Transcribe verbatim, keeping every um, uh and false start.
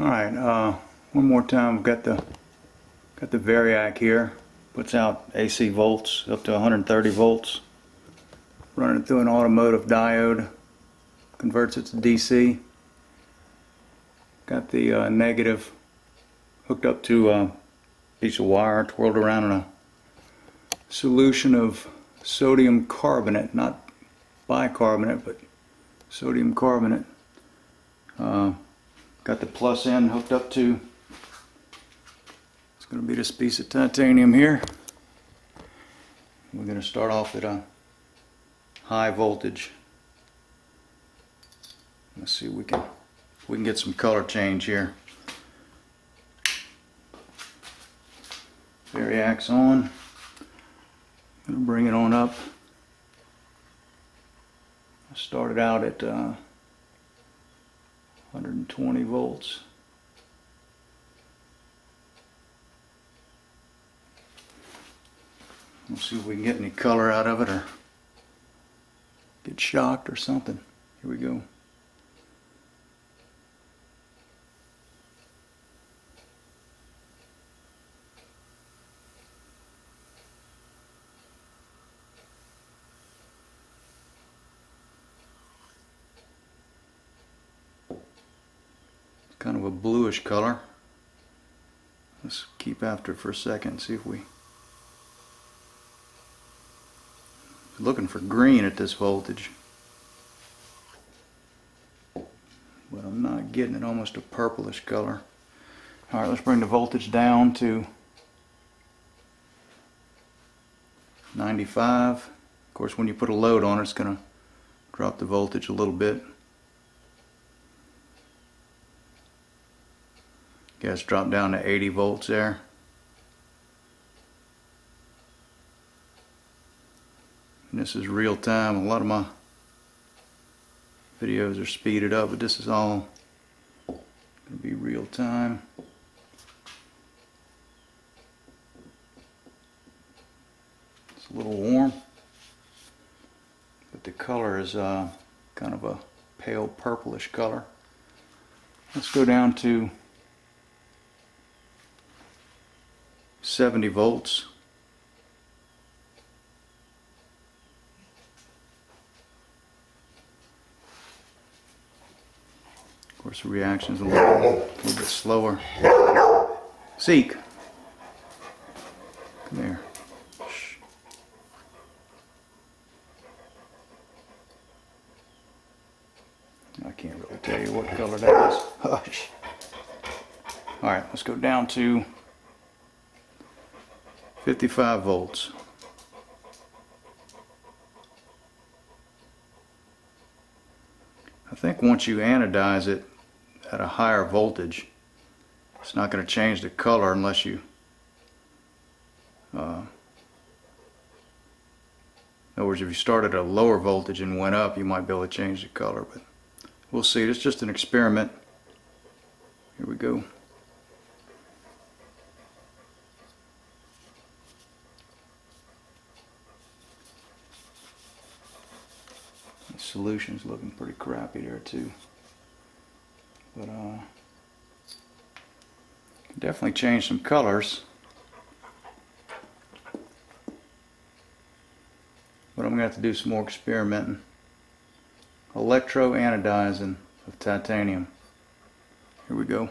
Alright, uh, one more time, we've got the got the variac here. Puts out A C volts up to one hundred thirty volts. Running through an automotive diode, converts it to D C. Got the uh, negative hooked up to a piece of wire twirled around in a solution of sodium carbonate, not bicarbonate, but sodium carbonate. Uh, got the plus end hooked up to, it's going to be this piece of titanium here. We're going to start off at a high voltage. Let's see if we can, we can get some color change here. Variac's on. I'm going to bring it on up. I started out at uh, one hundred twenty volts. We'll see if we can get any color out of it or get shocked or something. Here we go. Kind of a bluish color. Let's keep after it for a second, see if we... We're looking for green at this voltage. But I'm not getting it, almost a purplish color. Alright, let's bring the voltage down to ninety-five. Of course, when you put a load on it, it's going to drop the voltage a little bit. Yeah, it's dropped down to eighty volts there. And this is real time. A lot of my videos are speeded up, but this is all going to be real time. It's a little warm, but the color is uh, kind of a pale purplish color. Let's go down to seventy volts. Of course, the reaction is a little, a little bit slower. Zeke, come here. Shh. I can't really tell you what color that is. Hush. All right, let's go down to fifty-five volts. I think once you anodize it at a higher voltage, it's not going to change the color unless you uh, in other words, if you start at a lower voltage and went up, you might be able to change the color, but we'll see. It's just an experiment. Here we go. Solution's looking pretty crappy there too, but uh, can definitely change some colors. But I'm gonna have to do some more experimenting. Electro Amodizing of titanium. Here we go.